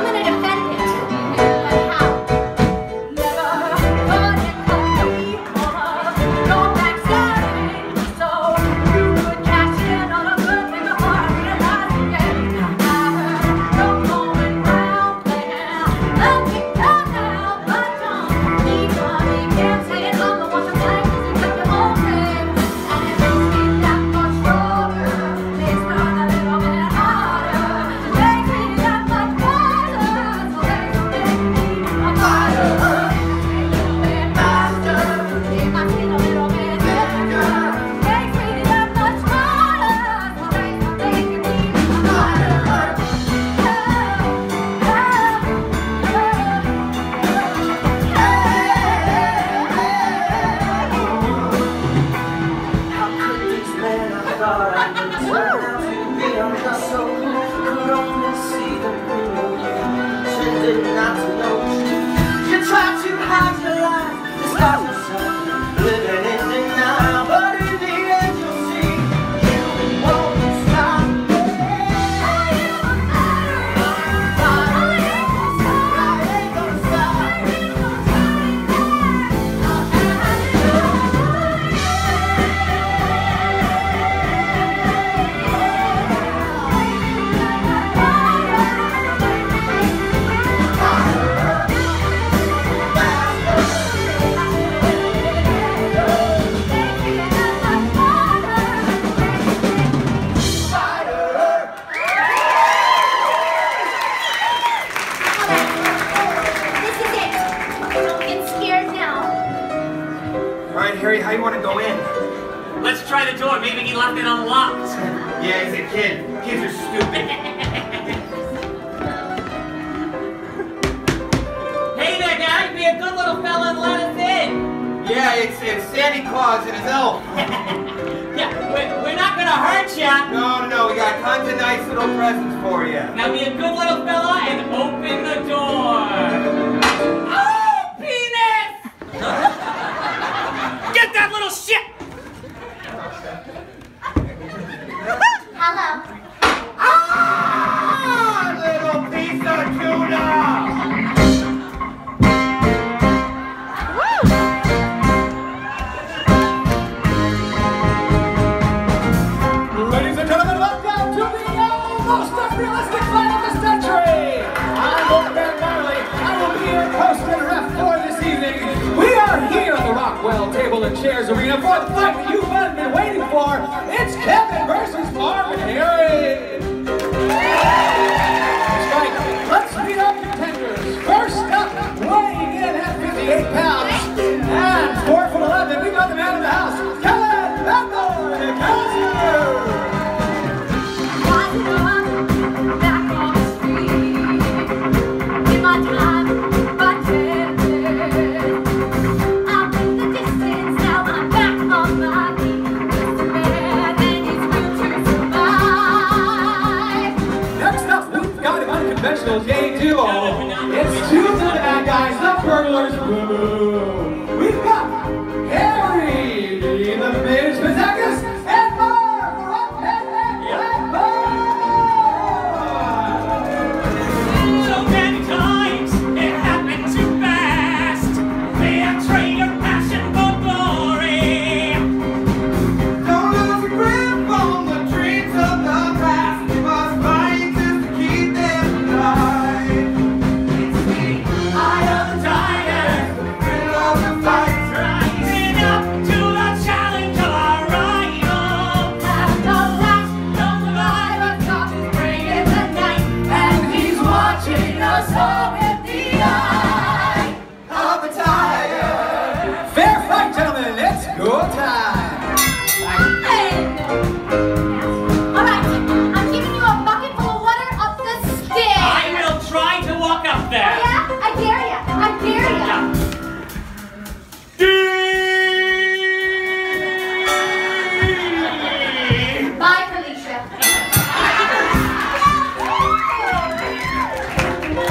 I'm gonna defend it. But how? Never gonna cut me off. Don't backstab me, so you could cash in on a good thing before I realize it again. I heard you're going round there, looking down now, but don't keep running. Can't say it all, but once I'm like, it's like the whole thing, and it makes me that much stronger. It's not a little bit harder. It makes me that much better. So they make me a fighter. Make you win faster. Keep my skin a little bit thicker. Makes me that much harder. So they make me a fighter. How could these men I thought I would turn out to be? I'm not so cool, could only see the real you. She did not know you. You tried to hide your lies, disguise yourself, living in denial, but in the end you'll see you won't stop me. I am a fighter. I ain't gonna stop. I ain't gonna stop. I ain't gonna stop. This is it. Don't get scared now. Alright, Harry, how you wanna go in? Let's try the door. Maybe he left it unlocked. Yeah, he's a kid. Kids are stupid. Hey there, guys. Be a good little fella and let us in. Yeah, it's Santa Claus and his elf. Yeah, we're not gonna hurt ya. No, we got tons of nice little presents for you. Now be a good little fella and open the door. Oh, penis! Get that little shit! Hello. Ah, little piece of tuna! Ladies and gentlemen, welcome to the most unrealistic fight of the century! I'm Wolfgang Marley. I will be your host and ref for this evening. We are here at the Rockwell Table and Chairs Arena for the fight that you have been waiting for. It's Kevin versus Marvin Harry. That's right. Let's meet our contenders. First up, weighing in at 58 pounds and 4'11", we got the man in the house, Kevin Bethel and Kelsey. Back on the street, in my time, but different. I've been the distance, now I'm back on my feet. Just a man and his will to survive. Next up, we've got an unconventional gay duo. It's two of the bad guys, the burglars. Woo! We've got Harry, the Mayor Spazakis, and Marv, and Marv. So many times it happened too fast. They have traded your passion for glory. Don't lose your grip on the dreams of the past. You must fight just to keep them alive. It's the eye of the tiger, Middle of the fight, rising up to the challenge of our rival. At the last, the survivor's top is bringing the night, and he's watching us all with the eye of the tiger. Fair fight, gentlemen, let's go time. Alright, I'm giving you a bucket full of water up the stairs. I will try to walk up there. Yeah, I dare ya. I dare ya. D. Bye, Felicia.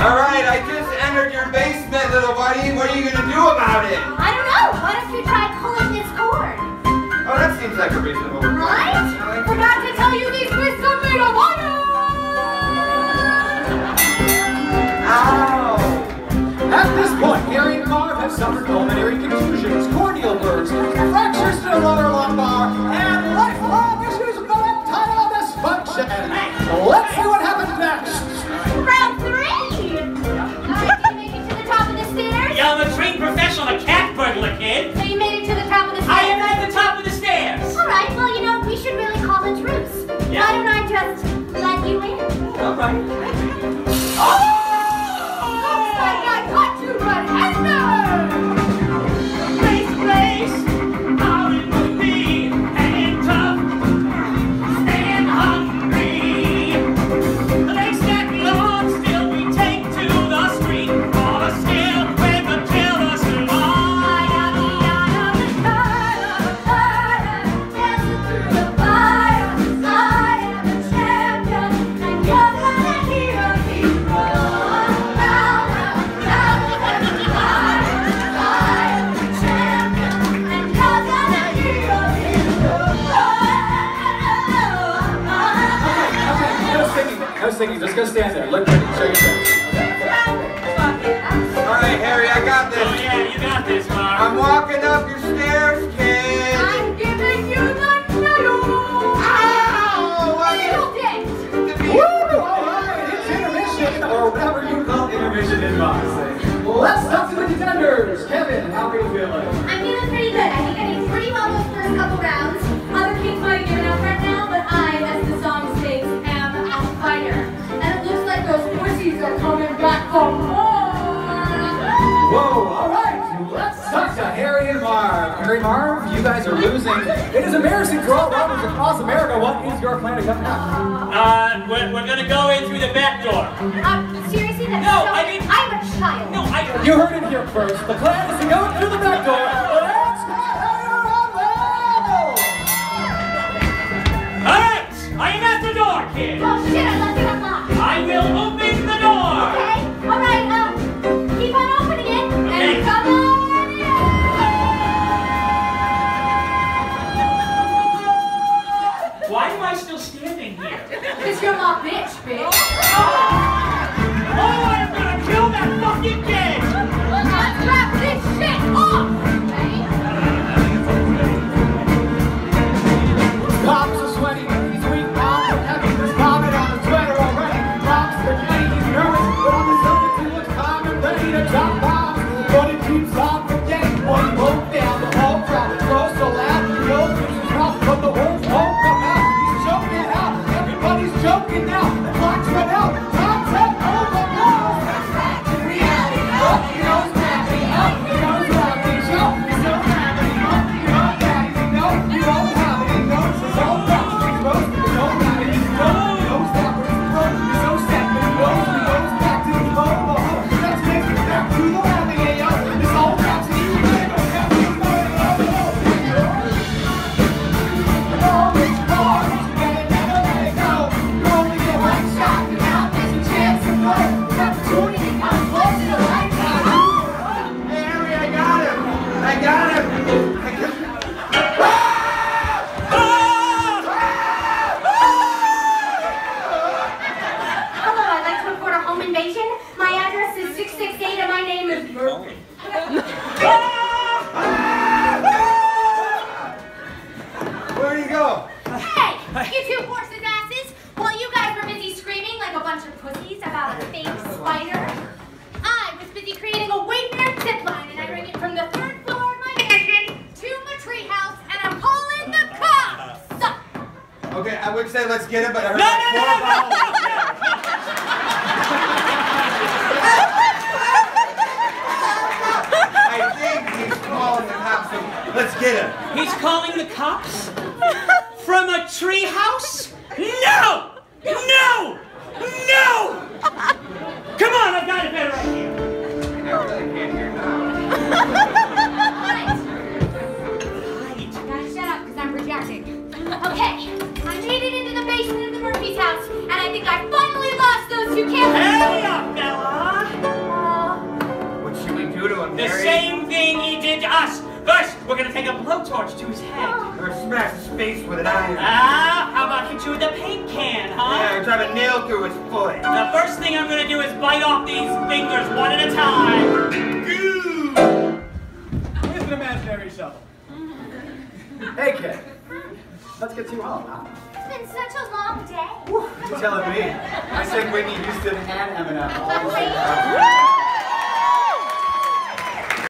Alright, I just entered your basement, little buddy. What are you gonna do about it? I don't know. What if you try pulling this cord? Oh, that seems like a reasonable Right? Forgot to tell you these twists are made of wire. right. Oh! Looks like I got you right. Esther! Just go stand there. Look pretty. Show yourself. Okay. All right, Harry, I got this. Oh, yeah, you got this, Mark. I'm walking up your stairs, kid. I'm giving you the noodle. Ow! I killed it. Woo! All right, it's intermission, or whatever you call intermission in boxing. Let's talk to the contenders. Kevin, how are you feeling? I'm feeling pretty good. I think I did pretty well those first couple rounds. Other kids might give it up right now, but I, as the song states, am a fighter. Coming back for more. Whoa, alright, let's talk to Harry and Marv. Harry, Marv, you guys are losing. It is embarrassing for all robbers across America. What is your plan to come out? We're gonna go in through the back door. Seriously? That's no, so I mean, I'm a child. No, I... You heard it here first. The plan is to go in through the back door. Let's go! Alright, I am at the door, kid. Oh shit, I left it unlocked. I will open. Because you're my bitch, bitch. Oh, I'm gonna kill that fucking kid! Let's wrap this shit off! Pops are sweaty, he's weak, Pops are heavy, he's vomit on the sweater already. Pops are clean, he's nervous, but on the surface he looks calm and ready to drop bombs. But it keeps on forgetting what he wrote down. The whole crowd is so loud, he knows it's his mouth, but the words won't come out. He's choking it out. Everybody's joking now, the clock's run out, time's up, over now. That's back to reality, up, he knows that, he knows how to show, he's so happy, he knows that, he knows how he knows his own thoughts, he knows that, he knows that, he's so sad, he knows back to the low, that's next, back to the happy, it's all back to you, Telling me. I said Whitney Houston and Eminem.